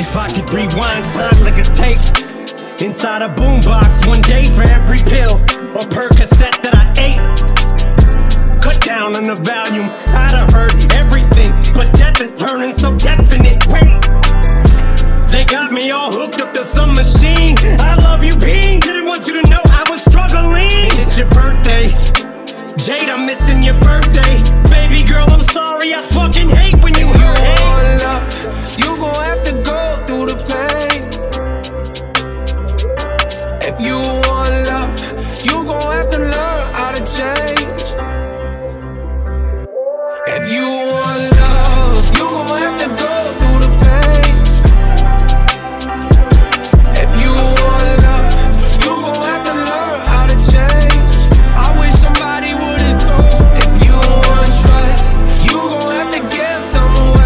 If I could rewind time like a tape inside a boombox, one day for every pill or Percocet that I ate, cut down on the volume, I'd have heard everything. But death is turning so definite. Wait, they got me all hooked up to some machine. I love you, Bean. Didn't want you to know I was struggling. It's your birthday, Jade, I'm missing your birthday. Baby girl, I'm sorry, I fucking hate when you hurt. You gon' have to go through the pain. If you want love, you gon' have to learn how to change. If you want love, you gon' have to go through the pain. If you want love, you gon' have to learn how to change. I wish somebody would've told. If you want trust, you gon' have to give some away.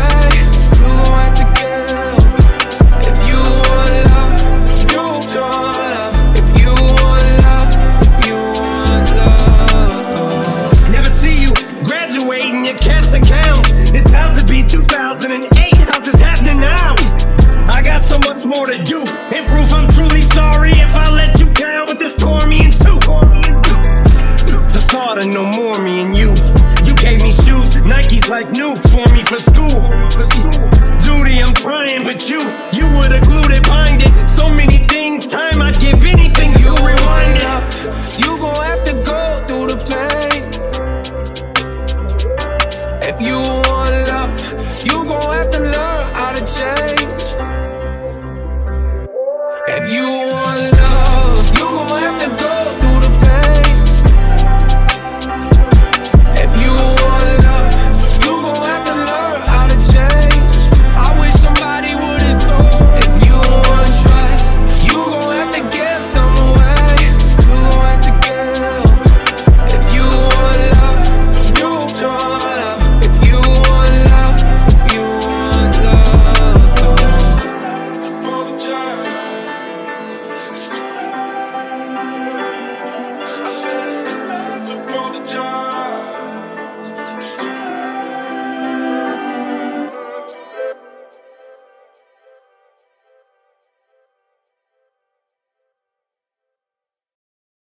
More to do, and proof I'm truly sorry if I let you down with this tore me in two. The thought of no more me and you. You gave me shoes, Nikes like new for me for school. Duty, I'm trying, but you would have glued it, binded. So many things, time I'd give anything. If you rewind up, you gon' have to go through the pain. If you want love, you gon' have to learn how to change. If you want love, you gon' have to go through the pain. If you want love, you gon' have to learn how to change. I wish somebody would've told. If you want trust, you gon' have to give some away. You gon' have to give. If you want love, you gon' love. If you want love, if you want love, you want love. I said